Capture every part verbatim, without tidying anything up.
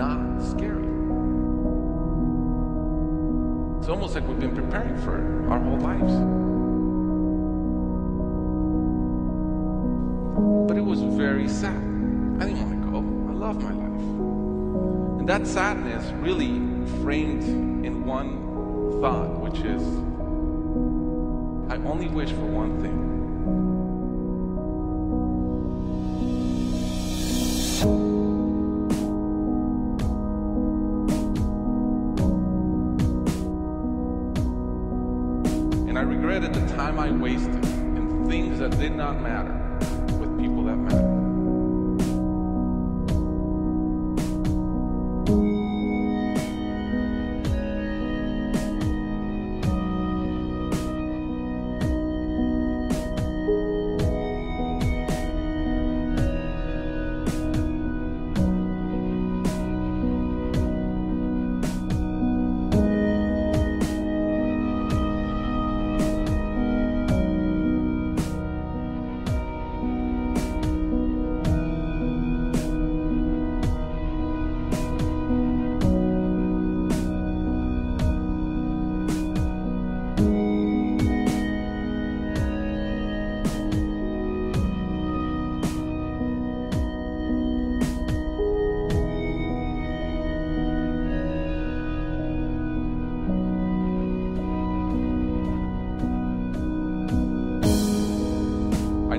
not scary. It's almost like we've been preparing for it our whole lives. But it was very sad. I didn't want to go. I love my life. And that sadness really framed in one thought, which is, I only wish for one thing. And I regretted the time I wasted in things that did not matter with people that mattered.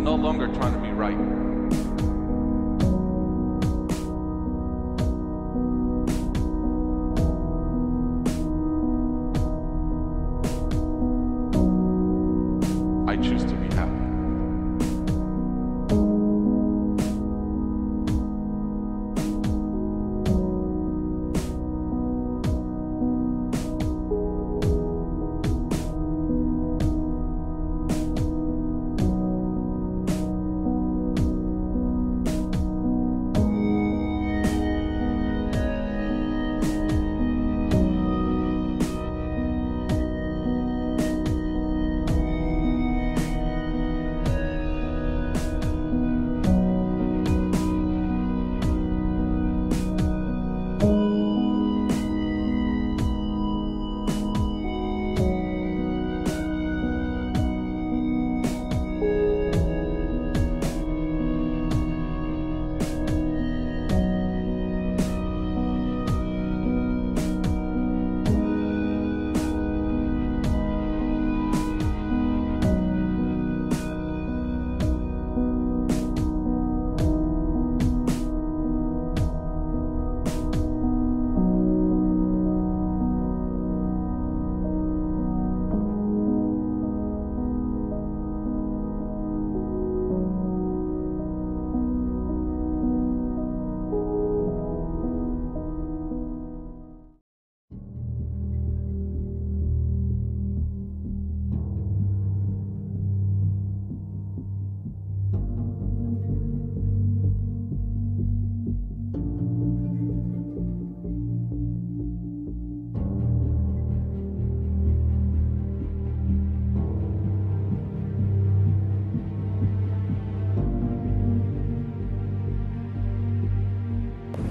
No longer trying to be right. I choose to be happy.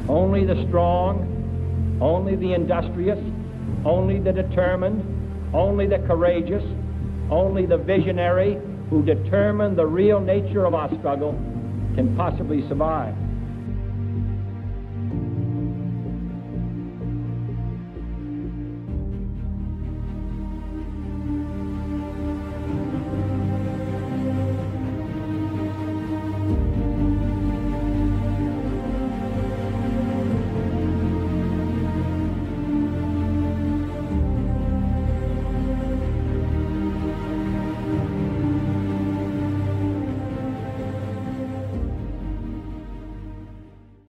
Only the strong, only the industrious, only the determined, only the courageous, only the visionary who determine the real nature of our struggle can possibly survive.